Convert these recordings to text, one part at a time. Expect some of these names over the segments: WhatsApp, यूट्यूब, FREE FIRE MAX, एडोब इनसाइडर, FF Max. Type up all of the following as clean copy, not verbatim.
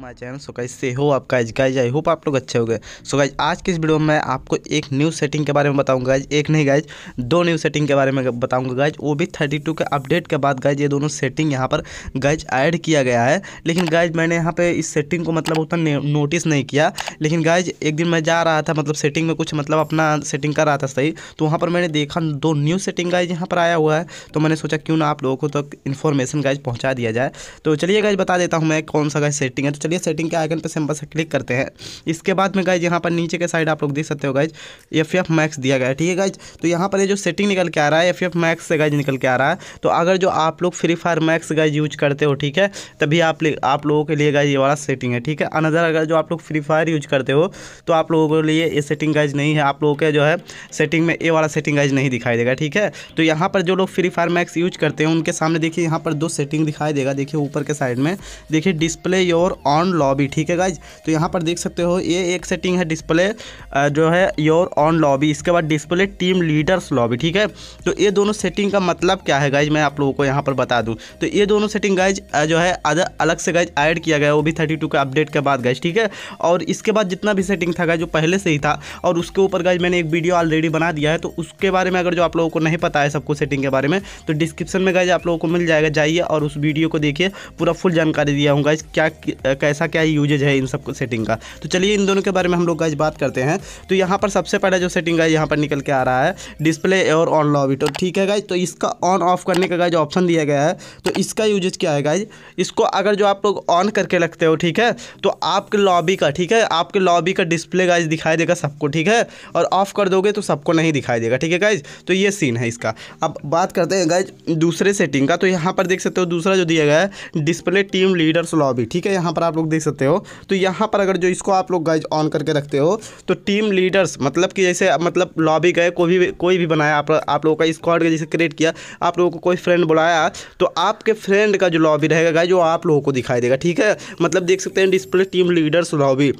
My channel. So guys से हो आप गाइस आई होप आप लोग अच्छे हो गए। सो गाइस आज के इस वीडियो में मैं आपको एक न्यू सेटिंग के बारे में बताऊंगा गाइस, एक नहीं गाइस दो न्यू सेटिंग के बारे में बताऊंगा गाइस, वो भी 32 के अपडेट के बाद गाइस ये दोनों सेटिंग यहाँ पर गाइस ऐड किया गया है। लेकिन गाइस मैंने यहाँ पर इस सेटिंग को मतलब उतना नोटिस नहीं किया, लेकिन गाइस एक दिन मैं जा रहा था मतलब सेटिंग में कुछ मतलब अपना सेटिंग कर रहा था सही, तो वहाँ पर मैंने देखा दो न्यू सेटिंग गाइस यहाँ पर आया हुआ है, तो मैंने सोचा क्यों ना आप लोगों को तक इन्फॉर्मेशन गाइस पहुँचा दिया जाए। तो चलिए गाइस बता देता हूँ मैं कौन सा गाइस सेटिंग है। तो चलिए सेटिंग के आइकन पर सिंपल से क्लिक करते हैं। इसके बाद में गाइस यहाँ पर नीचे के साइड आप लोग देख सकते हो गाइस FF मैक्स दिया गया है, ठीक है गाइस। तो यहाँ पर ये जो सेटिंग निकल के आ रहा है FF मैक्स से गाइस निकल के आ रहा है। तो अगर जो आप लोग free fire max guys use करते हो, ठीक है, तभी आप लोगों के लिए गाइस ये वाला सेटिंग है, ठीक है। अनदर अगर जो आप लोग फ्री फायर यूज करते हो तो आप लोगों के लिए ये सेटिंग गाइस नहीं है, आप लोगों के जो है सेटिंग में ये वाला सेटिंग गाइस नहीं दिखाई देगा, ठीक है। तो यहाँ पर जो लोग फ्री फायर मैक्स यूज करते हैं उनके सामने देखिए यहाँ पर दो सेटिंग दिखाई देगा, देखिए ऊपर के साइड में देखिए डिस्प्ले योर ऑन लॉबी, ठीक है गाइज। तो यहाँ पर देख सकते हो ये एक सेटिंग है डिस्प्ले जो है योर ऑन लॉबी, इसके बाद डिस्प्ले टीम लीडर्स लॉबी, ठीक है। तो ये दोनों सेटिंग का मतलब क्या है गाइज मैं आप लोगों को यहाँ पर बता दूँ। तो ये दोनों सेटिंग गाइज जो है अलग से गाइज ऐड किया गया, वो भी 32 के अपडेट के बाद गाइज, ठीक है। और इसके बाद जितना भी सेटिंग था गाइज जो पहले से ही था, और उसके ऊपर गाइज मैंने एक वीडियो ऑलरेडी बना दिया है, तो उसके बारे में अगर जो आप लोगों को नहीं पता है सबको सेटिंग के बारे में तो डिस्क्रिप्शन में गाइज आप लोगों को मिल जाएगा, जाइए और उस वीडियो को देखिए, पूरा फुल जानकारी दिया हूँ गाइज क्या कैसा क्या यूजेज है इन सब सेटिंग का। तो चलिए इन दोनों के बारे में हम लोग गाइज बात करते हैं। तो यहाँ पर सबसे पहले जो सेटिंग है यहाँ पर निकल के आ रहा है डिस्प्ले और ऑन लॉबी, तो ठीक है गाइज। तो इसका ऑन ऑफ करने का गाइज ऑप्शन दिया गया है, तो इसका यूजेज क्या है गाइज, इसको अगर जो आप लोग ऑन करके रखते हो, ठीक है, तो आपके लॉबी का, ठीक है, आपके लॉबी का डिस्प्ले गाइज दिखाई देगा सबको, ठीक है, और ऑफ कर दोगे तो सबको नहीं दिखाई देगा, ठीक है गाइज। तो ये सीन है इसका। अब बात करते हैं गाइज दूसरे सेटिंग का। तो यहाँ पर देख सकते हो दूसरा जो दिया गया है डिस्प्ले टीम लीडर्स लॉबी, ठीक है, यहाँ पर आप लोग देख सकते हो। तो यहाँ पर अगर जो इसको आप लोग गाइज ऑन करके रखते हो तो टीम लीडर्स मतलब कि जैसे मतलब लॉबी गए कोई भी बनाया आप लोगों का स्क्वाड का जैसे क्रिएट किया, आप लोगों को कोई फ्रेंड बुलाया, तो आपके फ्रेंड का जो लॉबी रहेगा गाइज वो आप लोगों को दिखाई देगा, ठीक है। मतलब देख सकते हैं डिस्प्ले टीम लीडर्स लॉबी,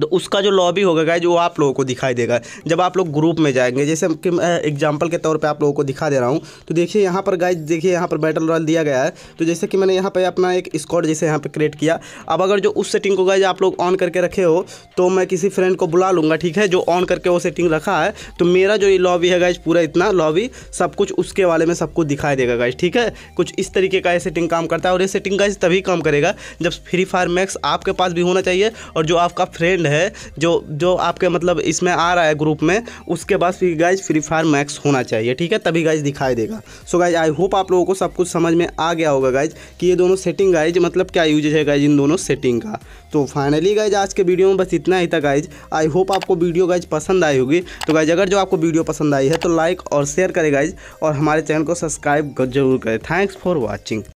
तो उसका जो लॉबी होगा गाइज वो आप लोगों को दिखाई देगा जब आप लोग ग्रुप में जाएंगे। जैसे कि एग्जांपल के तौर पे आप लोगों को दिखा दे रहा हूँ, तो देखिए यहाँ पर गाइज, देखिए यहाँ पर बैटल रॉयल दिया गया है। तो जैसे कि मैंने यहाँ पे अपना एक स्क्वाड जैसे यहाँ पे क्रिएट किया। अब अगर जो उस सेटिंग को गाइज आप लोग ऑन करके रखे हो तो मैं किसी फ्रेंड को बुला लूँगा, ठीक है, जो ऑन करके वो सेटिंग रखा है। तो मेरा जो ये लॉबी है गाइज पूरा इतना लॉबी सब कुछ उसके वाले में सबको दिखाई देगा गाइज, ठीक है। कुछ इस तरीके का ये सेटिंग काम करता है, और ये सेटिंग गाइज तभी काम करेगा जब फ्री फायर मैक्स आपके पास भी होना चाहिए, और जो आपका फ्रेंड है जो आपके मतलब इसमें आ रहा है ग्रुप में, उसके बाद फिर गाइज फ्री फायर मैक्स होना चाहिए, ठीक है, तभी गाइज दिखाई देगा। सो गाइज आई होप आप लोगों को सब कुछ समझ में आ गया होगा गाइज कि ये दोनों सेटिंग गाइज मतलब क्या यूजेज है गाइज इन दोनों सेटिंग का। तो फाइनली गाइज आज के वीडियो में बस इतना ही था गाइज। आई होप आपको वीडियो गाइज पसंद आई होगी। तो गाइज अगर जो आपको वीडियो पसंद आई है तो लाइक और शेयर करें गाइज, और हमारे चैनल को सब्सक्राइब जरूर करें। Thanks for watching.